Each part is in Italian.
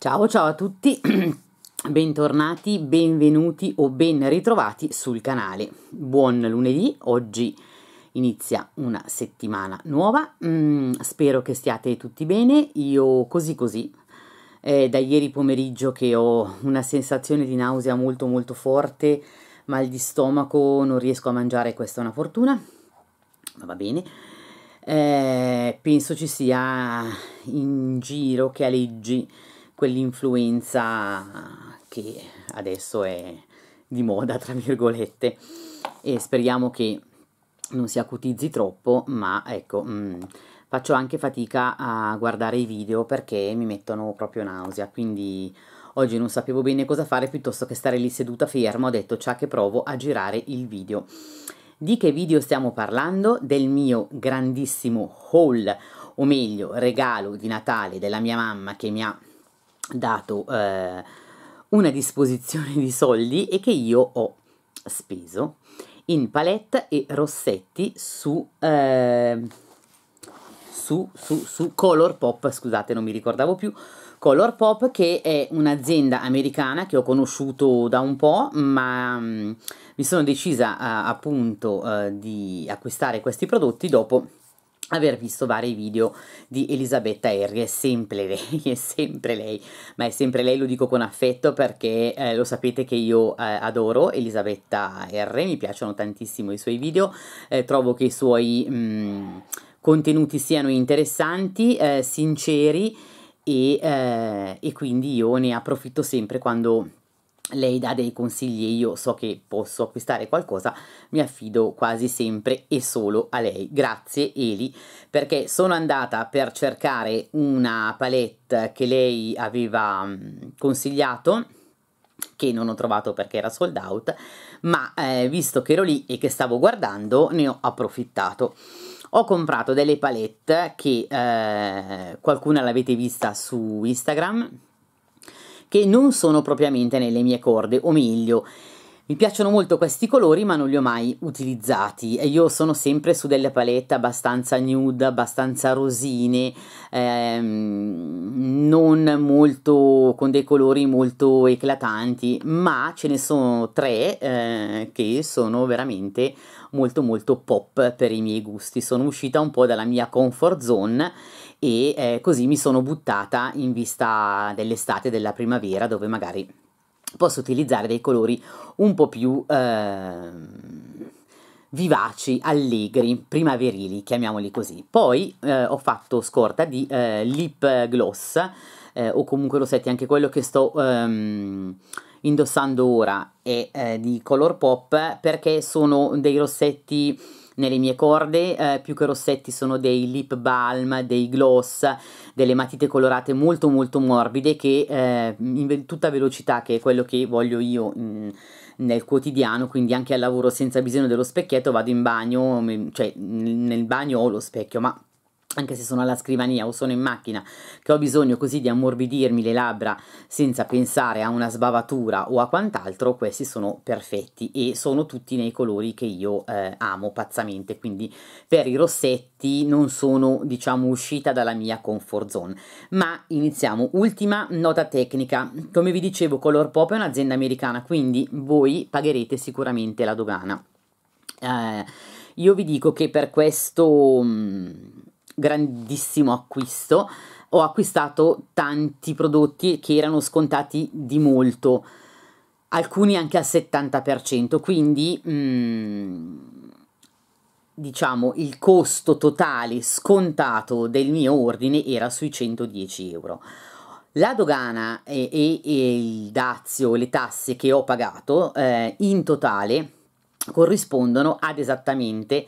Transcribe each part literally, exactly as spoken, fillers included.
Ciao ciao a tutti, bentornati, benvenuti o ben ritrovati sul canale. Buon lunedì, oggi inizia una settimana nuova, mm, spero che stiate tutti bene. Io così così, eh, da ieri pomeriggio che ho una sensazione di nausea molto molto forte, mal di stomaco, non riesco a mangiare, questa è una fortuna, ma va bene. Eh, penso ci sia in giro che aleggi quell'influenza che adesso è di moda, tra virgolette, e speriamo che non si acutizzi troppo, ma ecco, mh, faccio anche fatica a guardare i video perché mi mettono proprio nausea, quindi oggi non sapevo bene cosa fare, piuttosto che stare lì seduta ferma ho detto ciao che provo a girare il video. Di che video stiamo parlando? Del mio grandissimo haul, o meglio regalo di Natale della mia mamma, che mi ha dato eh, una disposizione di soldi e che io ho speso in palette e rossetti su, eh, su, su, su ColourPop, scusate non mi ricordavo più, ColourPop, che è un'azienda americana che ho conosciuto da un po', ma mh, mi sono decisa a, appunto uh, di acquistare questi prodotti dopo aver visto vari video di Elisabetta R. È sempre lei, è sempre lei, ma è sempre lei, lo dico con affetto perché eh, lo sapete che io eh, adoro Elisabetta R, mi piacciono tantissimo i suoi video, eh, trovo che i suoi mh, contenuti siano interessanti, eh, sinceri, E, eh, e quindi io ne approfitto sempre quando lei dà dei consigli e io so che posso acquistare qualcosa, mi affido quasi sempre e solo a lei. Grazie Eli, perché sono andata per cercare una palette che lei aveva consigliato, che non ho trovato perché era sold out, ma eh, visto che ero lì e che stavo guardando ne ho approfittato. Ho comprato delle palette che eh, qualcuna l'avete vista su Instagram, che non sono propriamente nelle mie corde, o meglio, mi piacciono molto questi colori ma non li ho mai utilizzati. Io sono sempre su delle palette abbastanza nude, abbastanza rosine, ehm, non molto, con dei colori molto eclatanti, ma ce ne sono tre eh, che sono veramente molto molto pop per i miei gusti. Sono uscita un po' dalla mia comfort zone e eh, così mi sono buttata in vista dell'estate e della primavera, dove magari posso utilizzare dei colori un po' più eh, vivaci, allegri, primaverili, chiamiamoli così. Poi eh, ho fatto scorta di eh, lip gloss eh, o comunque rossetti, anche quello che sto ehm, indossando ora è eh, di ColourPop, perché sono dei rossetti nelle mie corde, eh, più che rossetti sono dei lip balm, dei gloss, delle matite colorate molto molto morbide che eh, in tutta velocità, che è quello che voglio io mh, nel quotidiano, quindi anche al lavoro senza bisogno dello specchietto, vado in bagno, cioè nel bagno ho lo specchio, ma anche se sono alla scrivania o sono in macchina, che ho bisogno così di ammorbidirmi le labbra senza pensare a una sbavatura o a quant'altro, questi sono perfetti e sono tutti nei colori che io eh, amo pazzamente, quindi per i rossetti non sono, diciamo, uscita dalla mia comfort zone. Ma iniziamo. Ultima nota tecnica: come vi dicevo, ColourPop è un'azienda americana, quindi voi pagherete sicuramente la dogana. Eh, io vi dico che per questo mh, grandissimo acquisto ho acquistato tanti prodotti che erano scontati di molto, alcuni anche al settanta per cento, quindi mh, diciamo il costo totale scontato del mio ordine era sui centodieci euro. La dogana e, e, e il dazio, le tasse che ho pagato eh, in totale corrispondono ad esattamente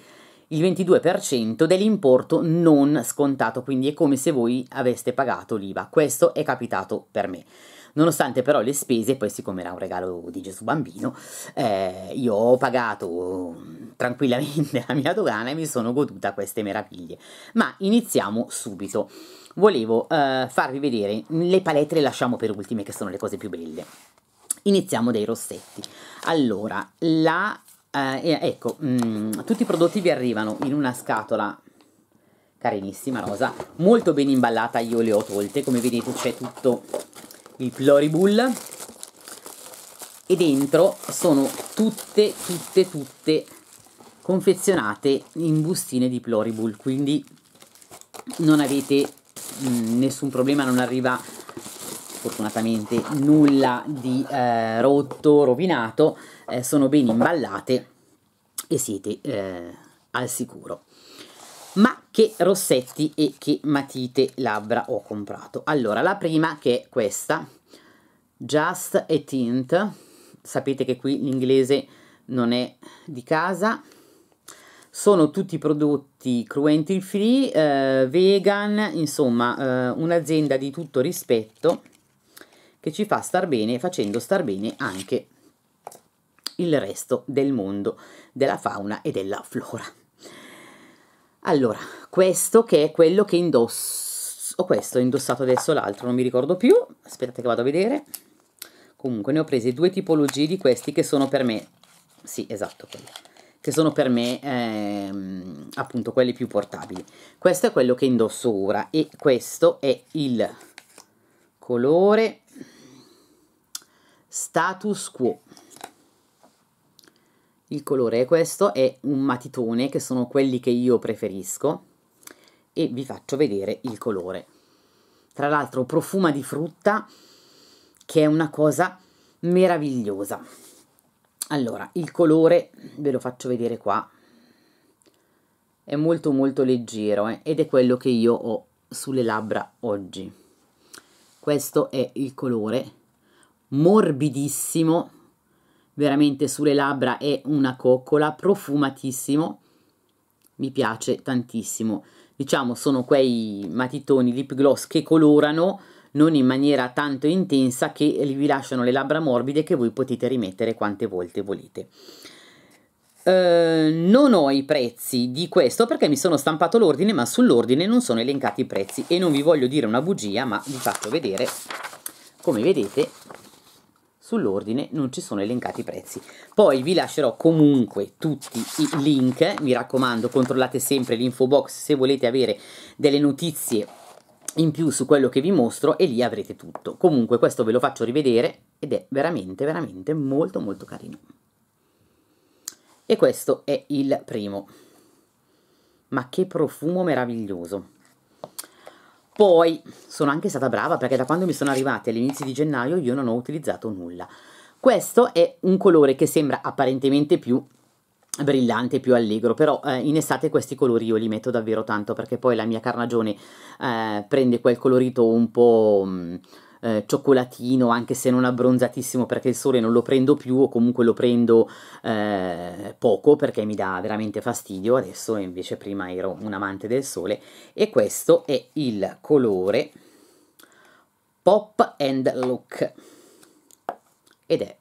il ventidue per cento dell'importo non scontato, quindi è come se voi aveste pagato l'I V A. Questo è capitato per me. Nonostante però le spese, poi siccome era un regalo di Gesù bambino, eh, io ho pagato tranquillamente la mia dogana e mi sono goduta queste meraviglie. Ma iniziamo subito. Volevo eh, farvi vedere, le palette le lasciamo per ultime che sono le cose più belle. Iniziamo dai rossetti. Allora, la... Uh, ecco, mh, tutti i prodotti vi arrivano in una scatola carinissima rosa, molto ben imballata. Io le ho tolte, come vedete c'è tutto il Ploribull, e dentro sono tutte, tutte, tutte confezionate in bustine di Ploribull, quindi non avete mh, nessun problema, non arriva fortunatamente nulla di eh, rotto, rovinato, eh, sono ben imballate e siete eh, al sicuro. Ma che rossetti e che matite labbra ho comprato? Allora, la prima, che è questa Just a Tint, sapete che qui l'inglese non è di casa, sono tutti prodotti cruelty free, eh, vegan, insomma eh, un'azienda di tutto rispetto che ci fa star bene, facendo star bene anche il resto del mondo, della fauna e della flora. Allora, questo che è quello che indosso, oh, questo ho indossato adesso, l'altro non mi ricordo più, aspettate che vado a vedere. Comunque ne ho prese due tipologie di questi che sono per me, sì esatto, quelli, che sono per me ehm, appunto quelli più portabili. Questo è quello che indosso ora e questo è il colore Status Quo. Il colore è questo, è un matitone, che sono quelli che io preferisco, e vi faccio vedere il colore. Tra l'altro profuma di frutta, che è una cosa meravigliosa. Allora, il colore ve lo faccio vedere qua, è molto molto leggero, eh? Ed è quello che io ho sulle labbra oggi. Questo è il colore, morbidissimo, veramente sulle labbra è una coccola, profumatissimo, mi piace tantissimo. Diciamo sono quei matitoni lip gloss che colorano non in maniera tanto intensa, che vi lasciano le labbra morbide, che voi potete rimettere quante volte volete. Eh, non ho i prezzi di questo perché mi sono stampato l'ordine, ma sull'ordine non sono elencati i prezzi e non vi voglio dire una bugia, ma vi faccio vedere. Come vedete, sull'ordine non ci sono elencati i prezzi. Poi vi lascerò comunque tutti i link, mi raccomando controllate sempre l'info box se volete avere delle notizie in più su quello che vi mostro, e lì avrete tutto. Comunque questo ve lo faccio rivedere ed è veramente veramente molto molto carino. E questo è il primo, ma che profumo meraviglioso. Poi sono anche stata brava perché da quando mi sono arrivati all'inizio di gennaio io non ho utilizzato nulla. Questo è un colore che sembra apparentemente più brillante, più allegro, però eh, in estate questi colori io li metto davvero tanto, perché poi la mia carnagione eh, prende quel colorito un po' mh, eh, cioccolatino, anche se non abbronzatissimo, perché il sole non lo prendo più, o comunque lo prendo eh, poco perché mi dà veramente fastidio adesso, invece prima ero un amante del sole. E questo è il colore Pop and Lock, ed è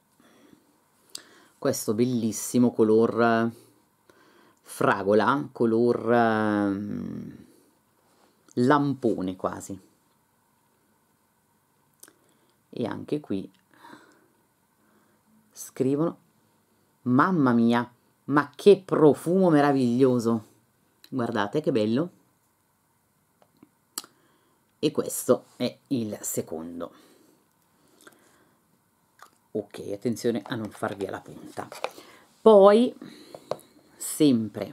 questo bellissimo color fragola, color lampone quasi. E anche qui scrivono, mamma mia, ma che profumo meraviglioso, guardate che bello. E questo è il secondo. Ok, attenzione a non far via la punta. Poi sempre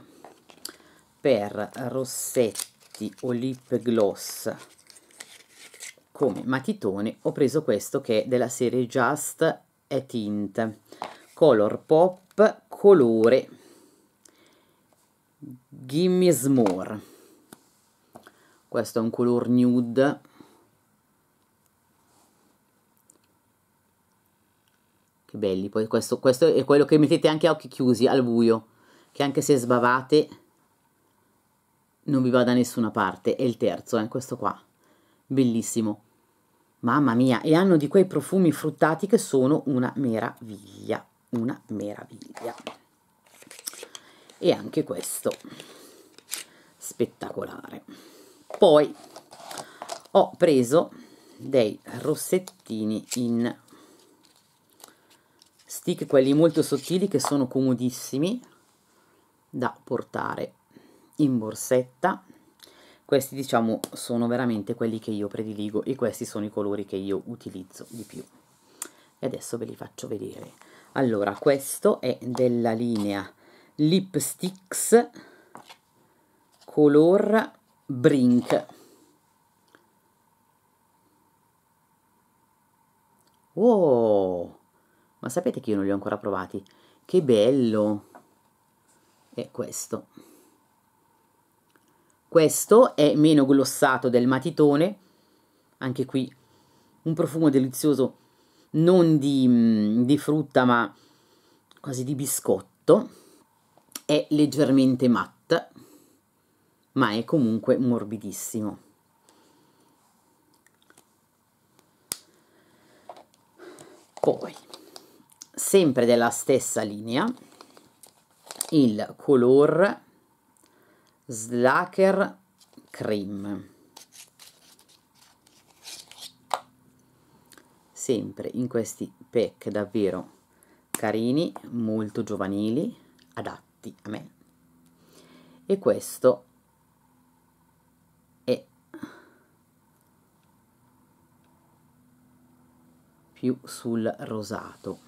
per rossetti o lip gloss come matitone ho preso questo, che è della serie Just a Tint ColourPop, colore Gimme S'more. Questo è un color nude, che belli. Poi questo, questo è quello che mettete anche a occhi chiusi al buio, che anche se sbavate non vi va da nessuna parte. È il terzo, eh, questo qua, bellissimo, mamma mia. E hanno di quei profumi fruttati che sono una meraviglia, una meraviglia. E anche questo spettacolare. Poi ho preso dei rossettini in stick, quelli molto sottili, che sono comodissimi da portare in borsetta. Questi, diciamo, sono veramente quelli che io prediligo e questi sono i colori che io utilizzo di più. E adesso ve li faccio vedere. Allora, questo è della linea Lip Stix color Brink. Wow! Ma sapete che io non li ho ancora provati? Che bello! E questo. Questo è meno glossato del matitone, anche qui un profumo delizioso, non di, di frutta ma quasi di biscotto, è leggermente matte, ma è comunque morbidissimo. Poi, sempre della stessa linea, il color Slacker Cream, sempre in questi pack davvero carini, molto giovanili, adatti a me. E questo è più sul rosato,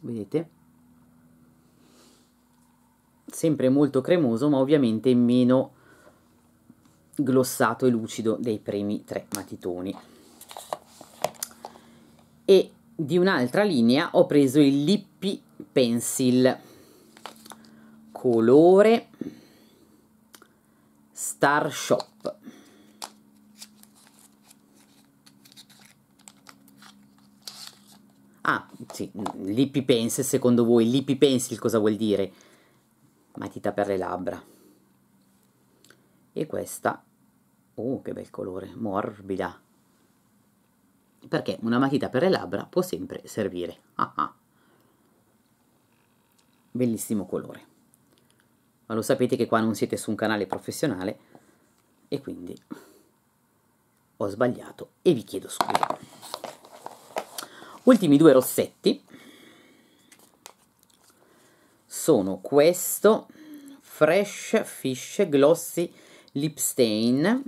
vedete? Sempre molto cremoso, ma ovviamente meno glossato e lucido dei primi tre matitoni. E di un'altra linea ho preso il Lippie Pencil colore Starship. Ah, sì, Lippie Pencil, secondo voi Lippie Pencil cosa vuol dire? Matita per le labbra. E questa, oh che bel colore, morbida, perché una matita per le labbra può sempre servire. Ah ah. Bellissimo colore, ma lo sapete che qua non siete su un canale professionale e quindi ho sbagliato e vi chiedo scusa. Ultimi due rossetti sono questo Fresh Fish Glossy Lip Stain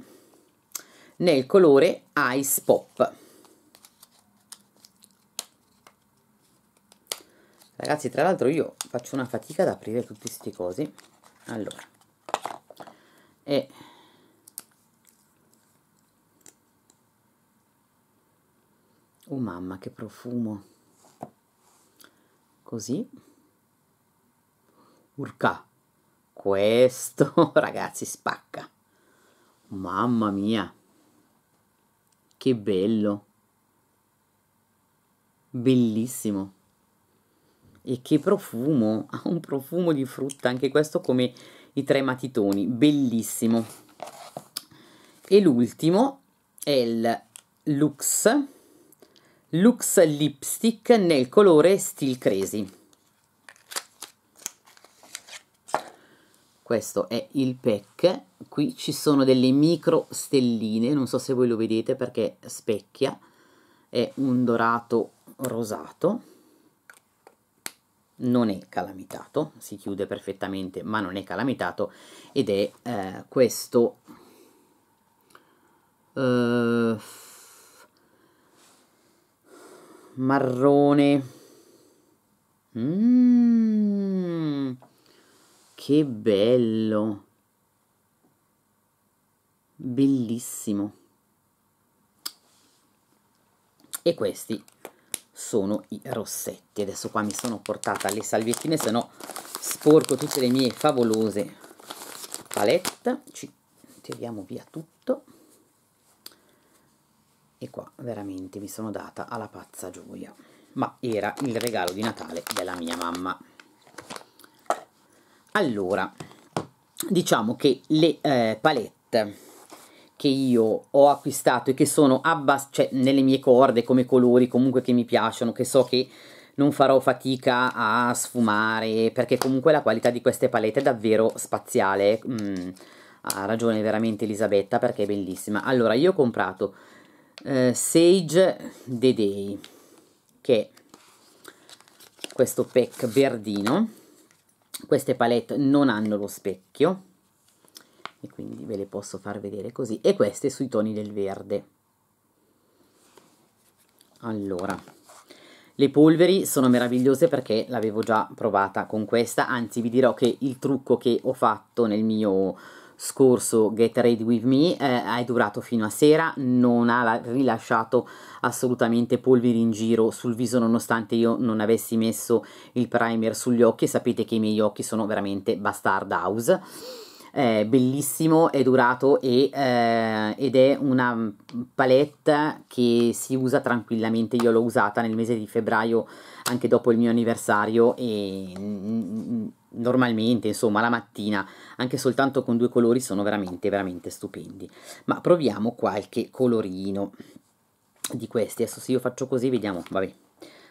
nel colore Ice Pop. Ragazzi, tra l'altro io faccio una fatica ad aprire tutti questi cosi. Allora, e oh mamma che profumo, così. Urca, questo ragazzi spacca, mamma mia, che bello, bellissimo, e che profumo, ha un profumo di frutta, anche questo come i tre matitoni, bellissimo. E l'ultimo è il Lux, Lux Lipstick nel colore Still Crazy. Questo è il pack, qui ci sono delle micro stelline, non so se voi lo vedete perché specchia, è un dorato rosato, non è calamitato, si chiude perfettamente ma non è calamitato, ed è eh, questo eh, marrone. Mm. Che bello, bellissimo. E questi sono i rossetti. Adesso qua mi sono portata le salviettine, se no sporco tutte le mie favolose palette. Ci tiriamo via tutto. E qua veramente mi sono data alla pazza gioia, ma era il regalo di Natale della mia mamma. Allora, diciamo che le eh, palette che io ho acquistato e che sono cioè, nelle mie corde come colori, comunque che mi piacciono, che so che non farò fatica a sfumare, perché comunque la qualità di queste palette è davvero spaziale. Mm, ha ragione veramente Elisabetta perché è bellissima. Allora, io ho comprato eh, Sage The Day, che è questo pack verdino. Queste palette non hanno lo specchio e quindi ve le posso far vedere così, e queste sui toni del verde. Allora, le polveri sono meravigliose perché l'avevo già provata con questa, anzi vi dirò che il trucco che ho fatto nel mio scorso Get Ready With Me eh, è durato fino a sera, non ha rilasciato assolutamente polveri in giro sul viso nonostante io non avessi messo il primer sugli occhi. Sapete che i miei occhi sono veramente bastard house. Eh, bellissimo, è durato e, eh, ed è una palette che si usa tranquillamente. Io l'ho usata nel mese di febbraio anche dopo il mio anniversario e normalmente, insomma, la mattina anche soltanto con due colori sono veramente veramente stupendi. Ma proviamo qualche colorino di questi. Adesso se io faccio così vediamo, vabbè.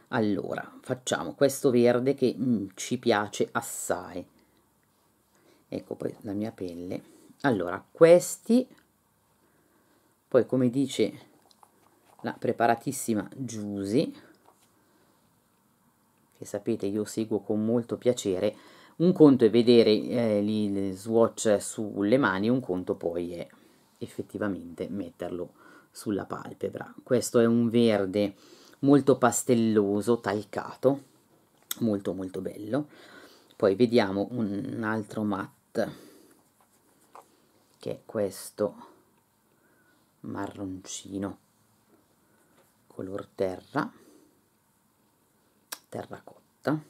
Allora facciamo questo verde che mm, ci piace assai. Ecco poi la mia pelle. Allora questi, poi come dice la preparatissima Giusy, che sapete io seguo con molto piacere, un conto è vedere eh, gli swatch sulle mani, un conto poi è effettivamente metterlo sulla palpebra. Questo è un verde molto pastelloso, talcato, molto molto bello. Poi vediamo un altro matte, che è questo marroncino color terra, terracotta,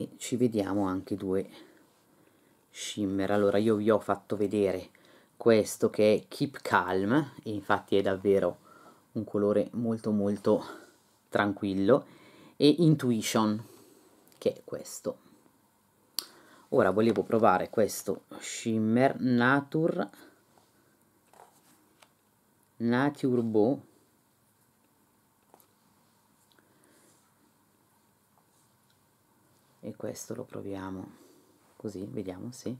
e ci vediamo anche due shimmer. Allora io vi ho fatto vedere questo che è Keep Calm, e infatti è davvero un colore molto molto tranquillo, e Intuition, che è questo. Ora volevo provare questo shimmer Nature Nature Bow, e questo lo proviamo così, vediamo. Sì,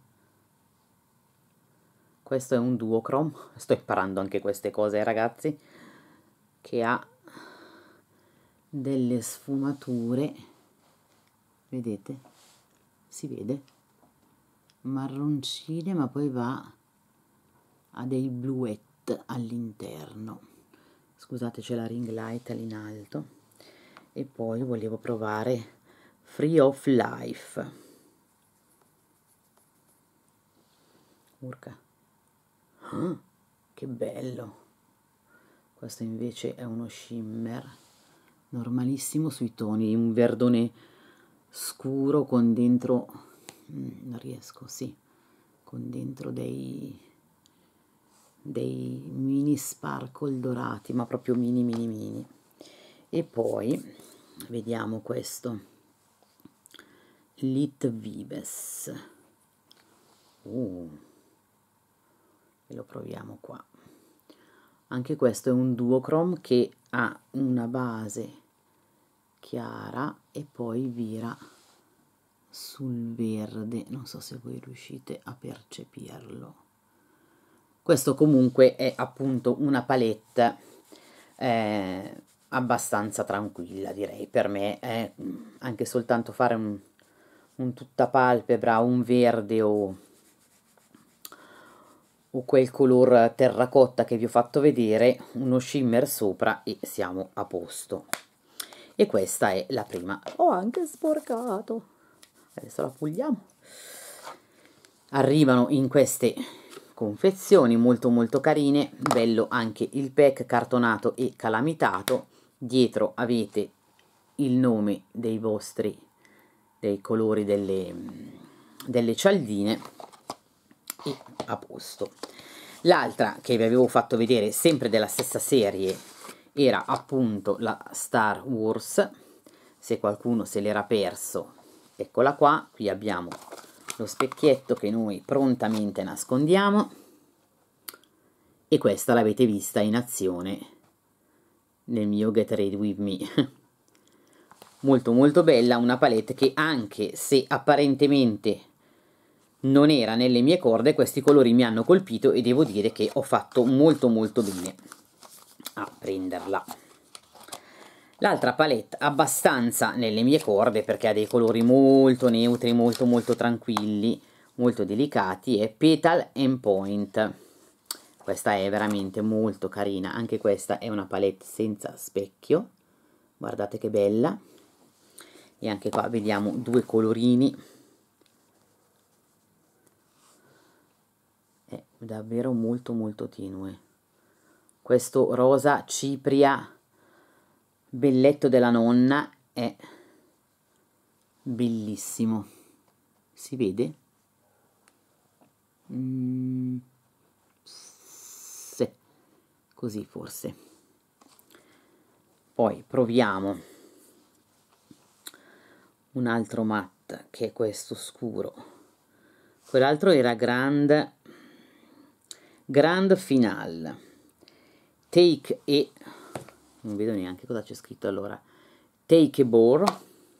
questo è un duochrome, sto imparando anche queste cose ragazzi, che ha delle sfumature, vedete, si vede, marroncine, ma poi va a dei bluette all'interno. Scusate, c'è la ring light lì in alto. E poi volevo provare Free of Life. Urca, ah, che bello. Questo invece è uno shimmer normalissimo sui toni, un verdone scuro con dentro, non riesco, sì, con dentro dei dei mini sparkle dorati, ma proprio mini mini mini. E poi vediamo questo Lit Vives, uh, e lo proviamo qua. Anche questo è un duochrome che ha una base chiara e poi vira sul verde, non so se voi riuscite a percepirlo. Questo comunque è appunto una palette eh, abbastanza tranquilla, direi. Per me è anche soltanto fare un, un tutta palpebra, un verde o, o quel color terracotta che vi ho fatto vedere, uno shimmer sopra e siamo a posto. E questa è la prima. Ho anche sporcato. Adesso la puliamo. Arrivano in queste confezioni molto molto carine. Bello anche il pack cartonato e calamitato. Dietro avete il nome dei vostri, dei colori delle, delle cialdine. E a posto. L'altra che vi avevo fatto vedere, sempre della stessa serie, era appunto la Star Wars. Se qualcuno se l'era perso, eccola qua. Qui abbiamo lo specchietto che noi prontamente nascondiamo, e questa l'avete vista in azione nel mio Get Ready With Me. Molto molto bella, una palette che, anche se apparentemente non era nelle mie corde, questi colori mi hanno colpito e devo dire che ho fatto molto molto bene a prenderla. L'altra palette abbastanza nelle mie corde, perché ha dei colori molto neutri, molto molto tranquilli, molto delicati, è Petals En Pointe. Questa è veramente molto carina, anche questa è una palette senza specchio, guardate che bella. E anche qua vediamo due colorini, è davvero molto molto tenue. Questo rosa cipria belletto della nonna è bellissimo, si vede? Mm. Così forse. Poi proviamo un altro matte che è questo scuro. Quell'altro era Grand Grand Finale Take e non vedo neanche cosa c'è scritto. Allora Take a Bore,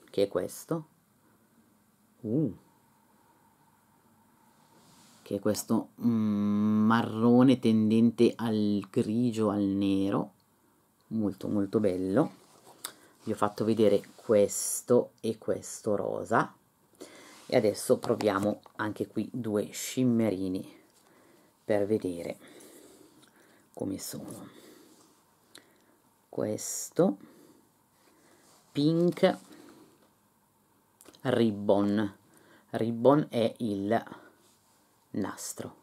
che è questo. Uh. Che è questo mm, marrone tendente al grigio, al nero, molto molto bello. Vi ho fatto vedere questo e questo rosa, e adesso proviamo anche qui due shimmerini per vedere come sono. Questo Pink Ribbon, Ribbon è il nastro,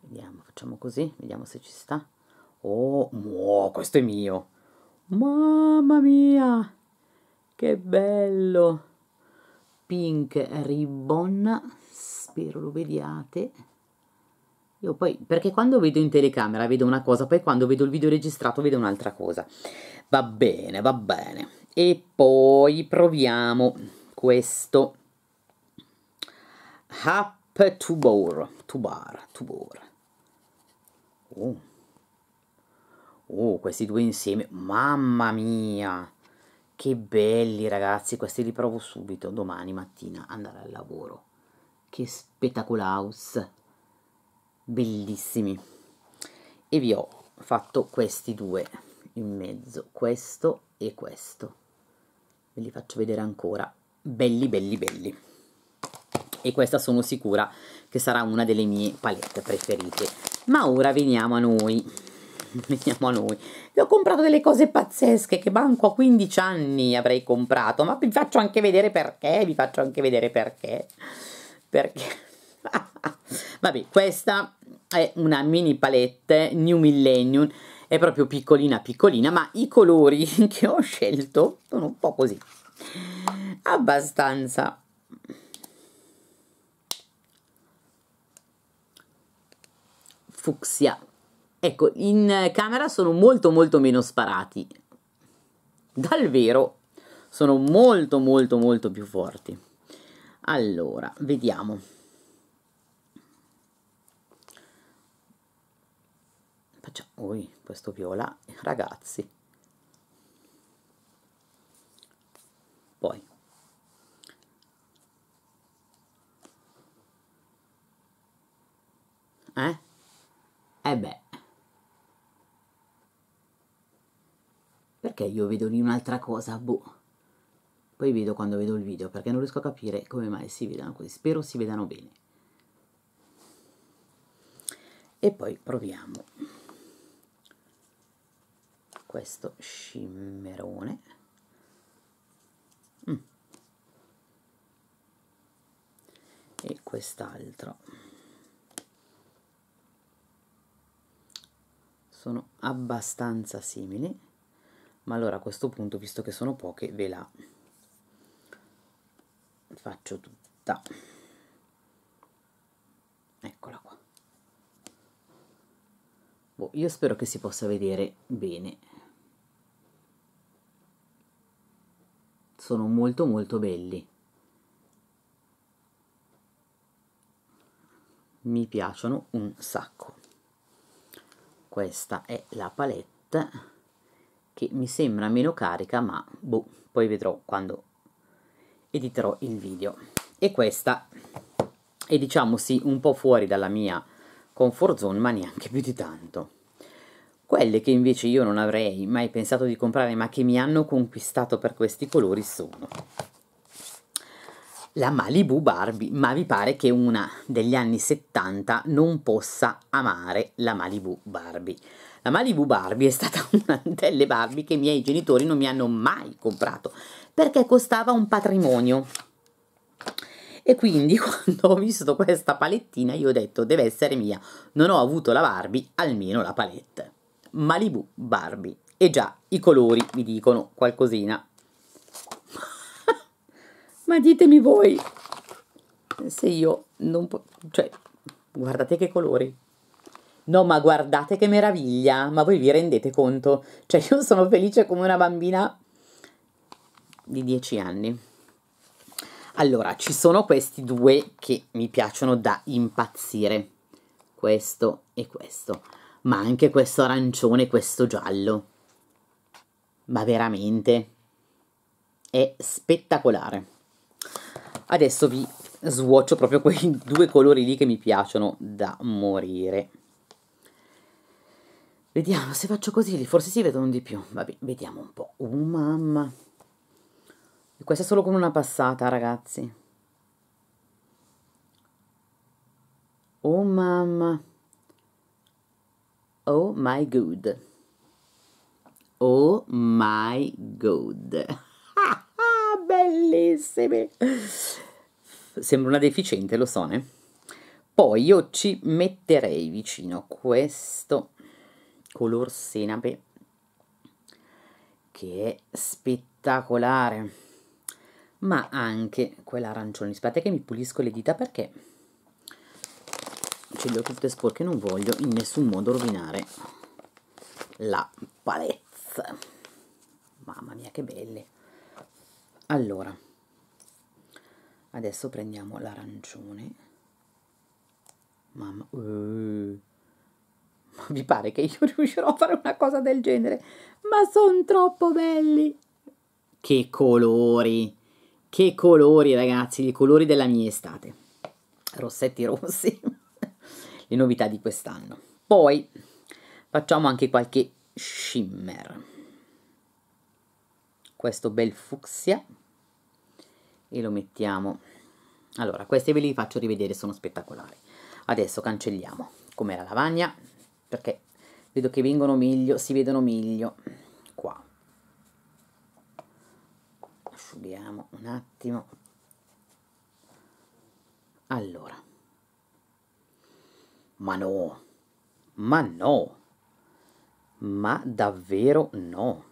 vediamo, facciamo così, vediamo se ci sta. Oh, wow, questo è mio, mamma mia che bello, Pink Ribbon, spero lo vediate. Io poi, perché quando vedo in telecamera vedo una cosa, poi quando vedo il video registrato vedo un'altra cosa. Va bene, va bene. E poi proviamo questo Hop to Bore, to Bar, to Bore. Oh. Oh, questi due insieme, mamma mia, che belli ragazzi, questi li provo subito, domani mattina andare al lavoro, che spettacolaus, bellissimi. E vi ho fatto questi due in mezzo, questo e questo, ve li faccio vedere ancora, belli belli belli. E questa sono sicura che sarà una delle mie palette preferite. Ma ora veniamo a noi, veniamo a noi. Io ho comprato delle cose pazzesche che manco a quindici anni avrei comprato, ma vi faccio anche vedere perché, vi faccio anche vedere perché, perché. Vabbè, questa è una mini palette New Millennium, è proprio piccolina piccolina, ma i colori che ho scelto sono un po' così, abbastanza... fucsia. Ecco, in camera sono molto molto meno sparati, dal vero sono molto molto molto più forti. Allora vediamo, facciamo oi, questo viola ragazzi, poi eh Eh beh, perché io vedo lì un'altra cosa, boh, poi vedo quando vedo il video, perché non riesco a capire come mai si vedano così, spero si vedano bene. E poi proviamo questo scimmerone, mm. E quest'altro. Sono abbastanza simili, ma allora a questo punto, visto che sono poche, ve la faccio tutta. Eccola qua. Boh, io spero che si possa vedere bene. Sono molto molto belli. Mi piacciono un sacco. Questa è la palette che mi sembra meno carica, ma boh, poi vedrò quando editerò il video. E questa è, diciamo, sì, un po' fuori dalla mia comfort zone, ma neanche più di tanto. Quelle che invece io non avrei mai pensato di comprare ma che mi hanno conquistato per questi colori sono la Malibu Barbie, ma vi pare che una degli anni settanta non possa amare la Malibu Barbie? La Malibu Barbie è stata una delle Barbie che i miei genitori non mi hanno mai comprato perché costava un patrimonio. E quindi quando ho visto questa palettina io ho detto deve essere mia, non ho avuto la Barbie, almeno la palette. Malibu Barbie, e già i colori mi dicono qualcosina. Ma ditemi voi se io non posso, cioè guardate che colori, no ma guardate che meraviglia, ma voi vi rendete conto? Cioè io sono felice come una bambina di dieci anni. Allora, ci sono questi due che mi piacciono da impazzire, questo e questo, ma anche questo arancione e questo giallo, ma veramente è spettacolare. Adesso vi swatcho proprio quei due colori lì che mi piacciono da morire. Vediamo, se faccio così lì forse si vedono di più, vabbè, vediamo un po', oh mamma... Questa è solo con una passata, ragazzi. Oh mamma. Oh my god. Oh my god. Bellissime. Sembra una deficiente, lo so, ne? Poi io ci metterei vicino questo color senape che è spettacolare. Ma anche quell'arancione, aspetta che mi pulisco le dita perché ce le ho tutte sporche, non voglio in nessun modo rovinare la palette. Mamma mia che belle. Allora adesso prendiamo l'arancione. Mamma, uh, ma vi pare che io riuscirò a fare una cosa del genere? Ma sono troppo belli, che colori! Che colori, ragazzi, i colori della mia estate. Rossetti rossi, le novità di quest'anno. Poi facciamo anche qualche shimmer. Questo bel fucsia e lo mettiamo. Allora, questi ve li faccio rivedere, sono spettacolari. Adesso cancelliamo come la lavagna perché vedo che vengono meglio, si vedono meglio qua. Asciughiamo un attimo. Allora, ma no, ma no, ma davvero no.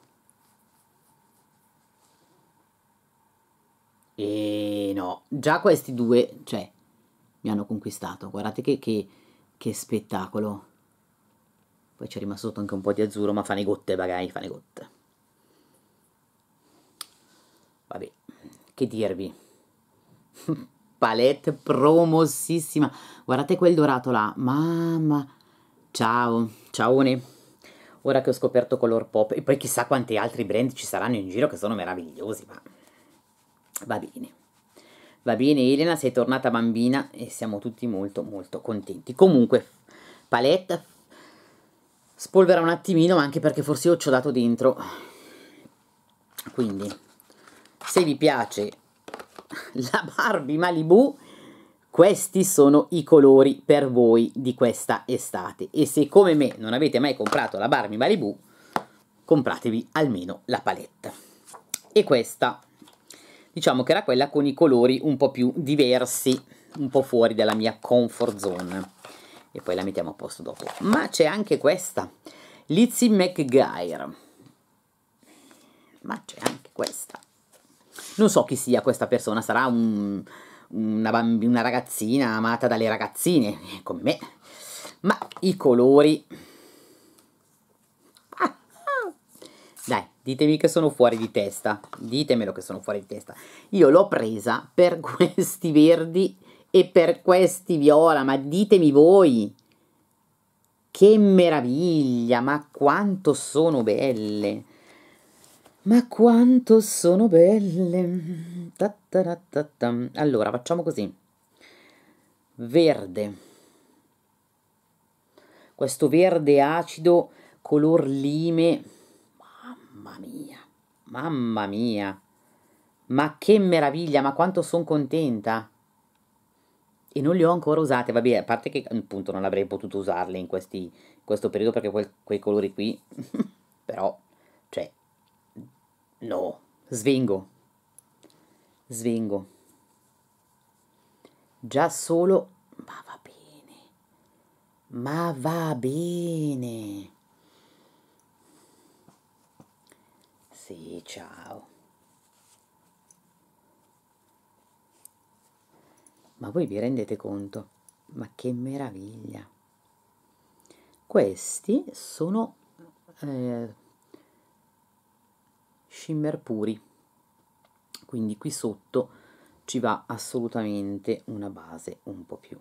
E no, già questi due, cioè, mi hanno conquistato. Guardate che, che, che spettacolo. Poi c'è rimasto sotto anche un po' di azzurro, ma fanno gotte, magari fanno gotte. Vabbè, che dirvi, palette promossissima, guardate quel dorato là, mamma, ciao, ciaone, ora che ho scoperto ColourPop, e poi chissà quanti altri brand ci saranno in giro che sono meravigliosi, ma va bene, va bene Elena, sei tornata bambina e siamo tutti molto molto contenti. Comunque, palette, spolvera un attimino, ma anche perché forse io ci ho dato dentro, quindi... Se vi piace la Barbie Malibu, questi sono i colori per voi di questa estate. E se come me non avete mai comprato la Barbie Malibu, compratevi almeno la palette. E questa, diciamo che era quella con i colori un po' più diversi, un po' fuori dalla mia comfort zone. E poi la mettiamo a posto dopo. Ma c'è anche questa, Lizzie McGuire. Ma c'è anche questa. Non so chi sia questa persona, sarà un, una, bambina, una ragazzina amata dalle ragazzine, come me. Ma i colori... Ah, ah. Dai, ditemi che sono fuori di testa, ditemelo che sono fuori di testa. Io l'ho presa per questi verdi e per questi viola, ma ditemi voi. Che meraviglia, ma quanto sono belle. Ma quanto sono belle! Ta ta ta ta. Allora, facciamo così. Verde. Questo verde acido color lime, mamma mia, mamma mia, ma che meraviglia, ma quanto sono contenta, e non le ho ancora usate. Vabbè, a parte che appunto non avrei potuto usarle in, questi, in questo periodo, perché quel, quei colori qui però, cioè, no, svengo, svengo, già solo, ma va bene, ma va bene, sì, ciao. Ma voi vi rendete conto? Ma che meraviglia! Questi sono eh, shimmer puri, quindi qui sotto ci va assolutamente una base un po' più...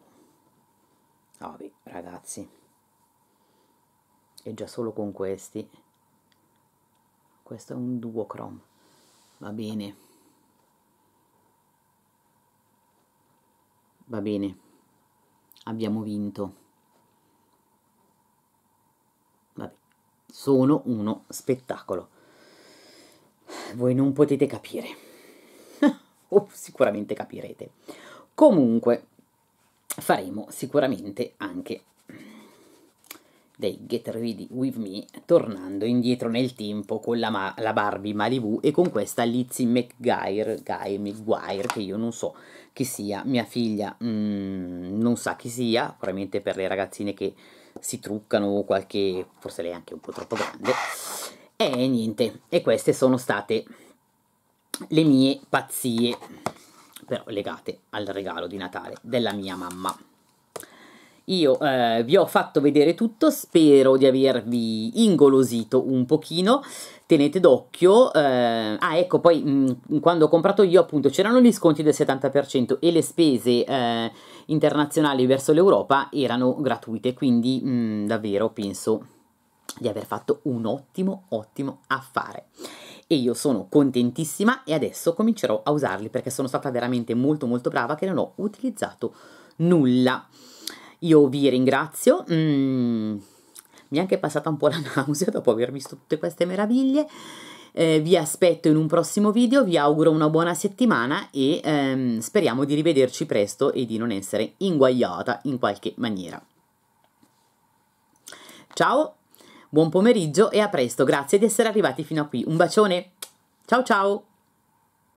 Ah, vabbè, ragazzi, e già solo con questi, questo è un duochrome, va bene. Va bene, abbiamo vinto. Vabbè, sono uno spettacolo. Voi non potete capire. O sicuramente capirete. Comunque, faremo sicuramente anche dei Get Ready With Me, tornando indietro nel tempo con la, la Barbie Malibu e con questa Lizzie McGuire, Guy McGuire, che io non so chi sia, mia figlia mm, non sa chi sia, probabilmente per le ragazzine che si truccano o qualche, forse lei è anche un po' troppo grande, e niente, e queste sono state le mie pazzie, però legate al regalo di Natale della mia mamma. Io eh, vi ho fatto vedere tutto, spero di avervi ingolosito un pochino, tenete d'occhio, eh, ah ecco poi mh, quando ho comprato io appunto c'erano gli sconti del settanta per cento e le spese eh, internazionali verso l'Europa erano gratuite, quindi mh, davvero penso di aver fatto un ottimo ottimo affare. E io sono contentissima e adesso comincerò a usarli perché sono stata veramente molto molto brava che non ho utilizzato nulla. Io vi ringrazio, mm, mi è anche passata un po' la nausea dopo aver visto tutte queste meraviglie, eh, vi aspetto in un prossimo video, vi auguro una buona settimana e ehm, speriamo di rivederci presto e di non essere inguaiata in qualche maniera. Ciao, buon pomeriggio e a presto, grazie di essere arrivati fino a qui, un bacione, ciao ciao!